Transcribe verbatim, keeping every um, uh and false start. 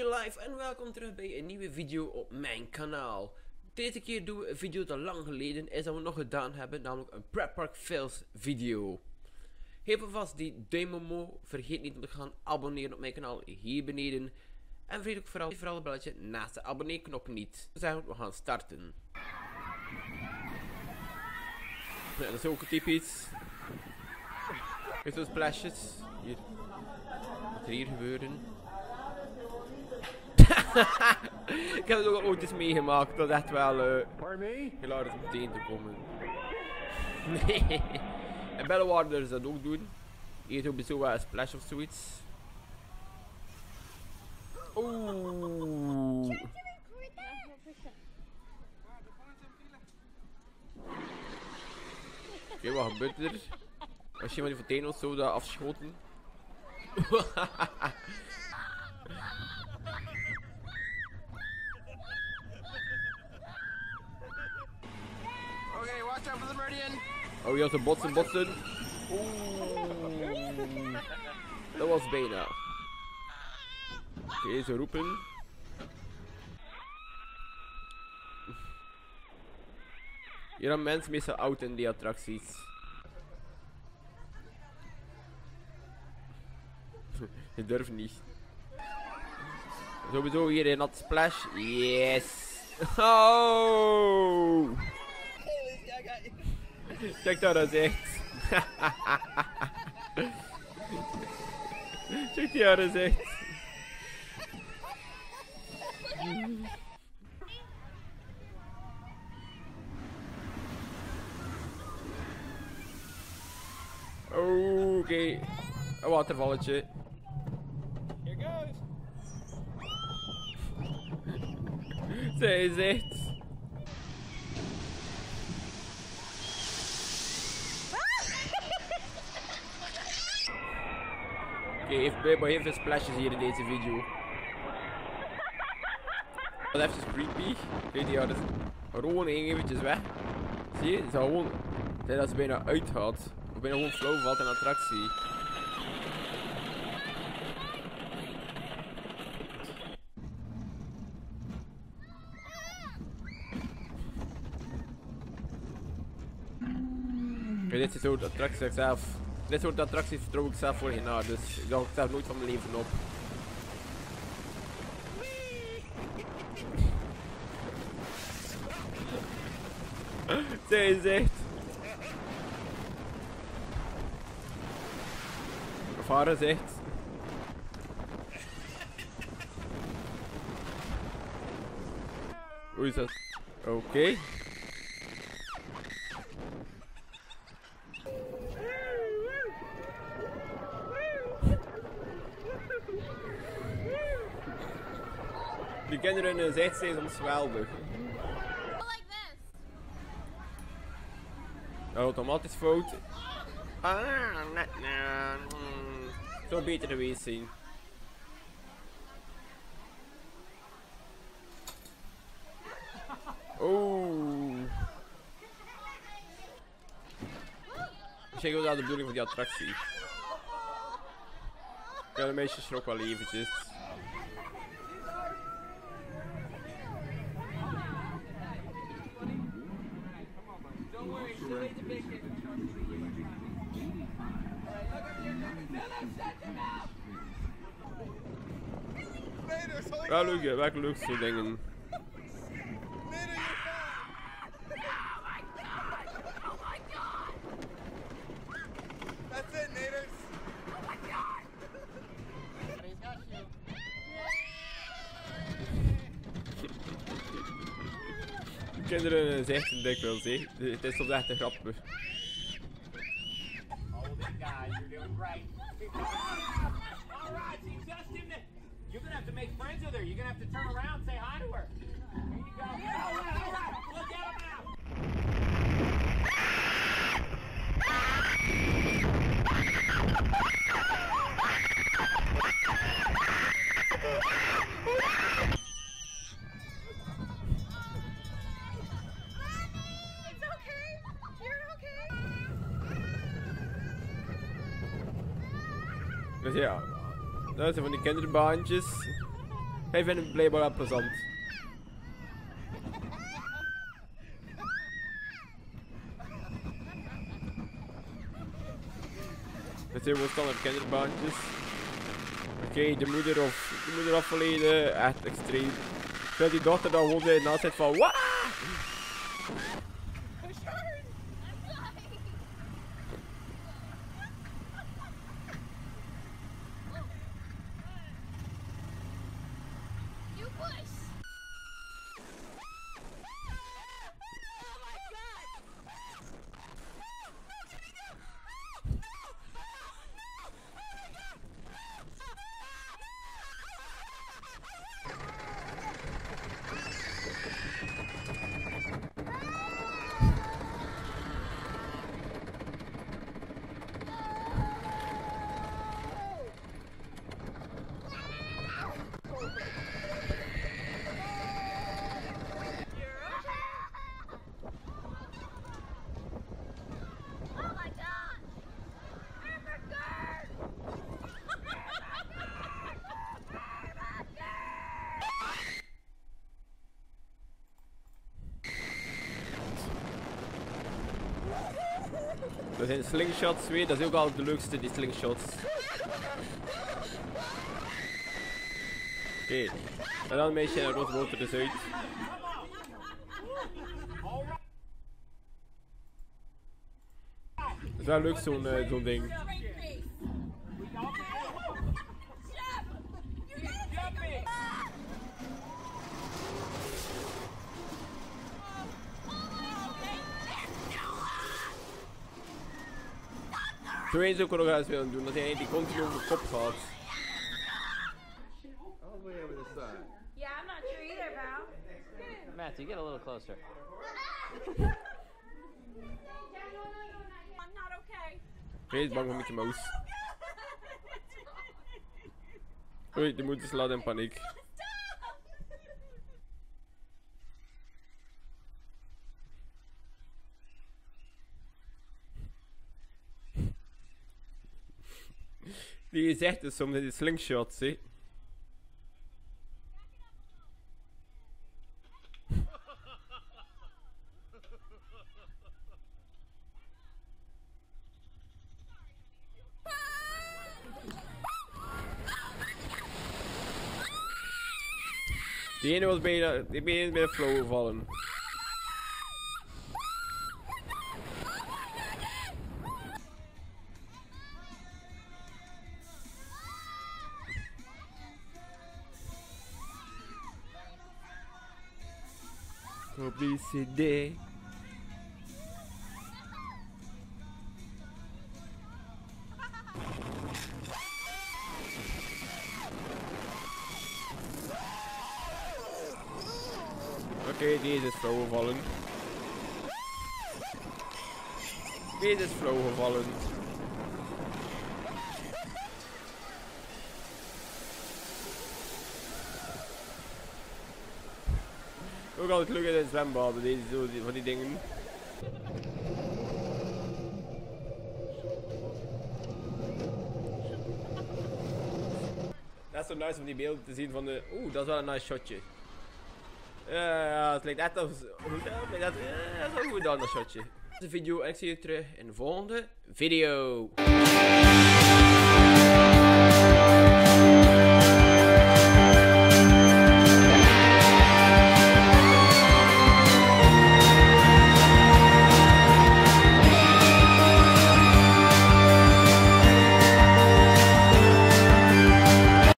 Be Live en welkom terug bij een nieuwe video op mijn kanaal. Deze keer doen we een video dat lang geleden is dat we nog gedaan hebben, namelijk een Prep Park Fails video. Geef alvast die duimen omhoog, vergeet niet om te gaan abonneren op mijn kanaal hier beneden. En vergeet ook vooral, vooral het belletje naast de abonneerknop niet. Dus eigenlijk, we gaan starten. Ja, dat is ook typisch. Kijk zo'n splashes. Hier. Wat er hier gebeuren. Ik heb het ook al ooit eens meegemaakt, dat is echt wel uh, heel hard om meteen te komen. Nee. En Bellewaerder dat ook doen. Hier doe je zo wel een splash of zoiets. Oeh. Oké, wat gebeurt er? Als je maar die fontein of zo dat afschoten. Oh ja, ze botsen, botsen. Oeh. Dat was bijna. Oké, okay, ze roepen. Hier zijn mensen meestal oud in die attracties. Je durft niet. Sowieso hier in dat splash. Yes. Oh. Check dat uit, echt. Check die uit, echt. Oké, okay. Een watervalletje. Here goes. Zij is echt. Oké, okay, maar heel veel splashes hier in deze video. Dat is even creepy. Kijk, die hadden gewoon eventjes weg. Zie je, het is gewoon dat ze bijna uitgaat. Of bijna gewoon flow valt in de attractie. Okay, dit is zo de attractie zelf. Dit soort attracties vertrouw ik zelf voor je na, dus ik dacht zelf nooit van mijn leven op. Zij is echt. Varen is echt. Hoe is dat? Oké. Okay. Die kinderen zijn echt steeds omzweldig. Automatisch fout. Ah, net na. Zo beter geweest zien. Oeh. Check wat dat de bedoeling van die attractie. Ja, de meisjes schrok wel eventjes. Wel leuk, wel leuk zo dingen. Kinderen zijn echt dikwijls, hè. Het is soms echt een grapje. You're gonna have to make friends with her. You're gonna have to turn around, say hi to her. Here you go. Yeah, all right, all right. Look at him now. It's okay. You're okay. Dus ja. Dat zijn van die kinderbaantjes. Wij vinden het blijkbaar wel plezant. Dit zijn gewoon standaard kinderbaantjes. Oké, okay, de moeder of de moeder afgeleden, echt extreem. Terwijl die dochter dan gewoon zei naast zit van wa! Er zijn slingshots weer, dat is ook al de leukste, die slingshots. Oké, okay. En dan meisje en rood rood er dus uit. Dat is wel leuk zo'n uh, zo'n ding. Zo eens ook nog eens willen doen, dat hij die continu over de kop gaat. Yeah, I'm not sure either, Val. Matthew, get a little closer. I'm not okay. Hij is bang voor Mickey Mouse. Oei, de moeder slaat in paniek. Die zegt dus soms in die slingshots, hè. Die ene was bijna, die ene bij de flow gevallen. Publicité. Oké, deze is flow gevallen. Deze is flow gevallen. Ook altijd leuk in het zwembaden, deze zo van die dingen. Dat is zo nice om die beelden te zien van de... Oeh, dat is wel een nice shotje. Ja, ja, het lijkt echt als... Het lijkt echt... Ja, dat is wel goed dan, dat shotje. Dit is de video en ik zie je terug in de volgende video.